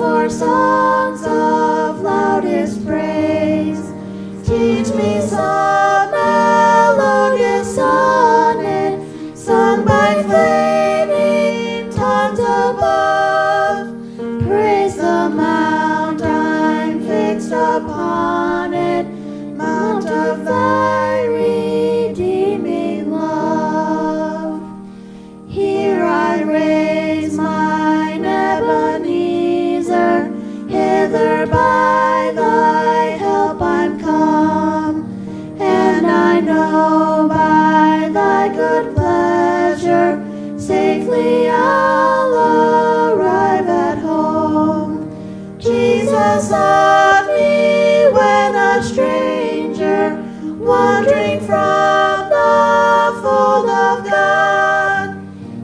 for songs of loudest praise. Teach me some melodious sonnet, sung by flaming tongues above. Praise the mount I'm fixed upon it, mount of thy redeeming love. Here I raise mine Ebenezer, hither by thy help I'm come, and I know by thy good pleasure safely I'll arrive at home. Jesus loved me when a stranger, wandering from the fold of God.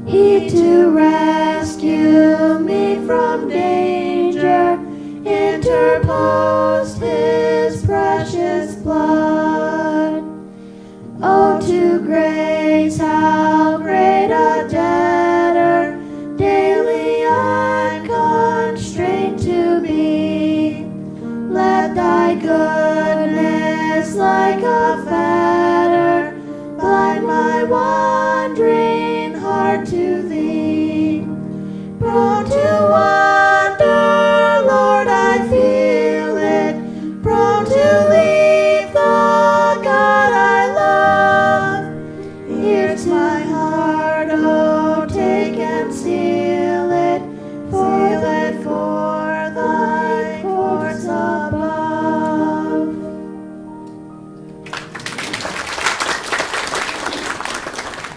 He to rescue me from danger interposed his precious blood. Oh, to grace how great a debtor daily I'm constrained to be. Let thy goodness like a fetter bind my wandering heart to thee. Prone to wander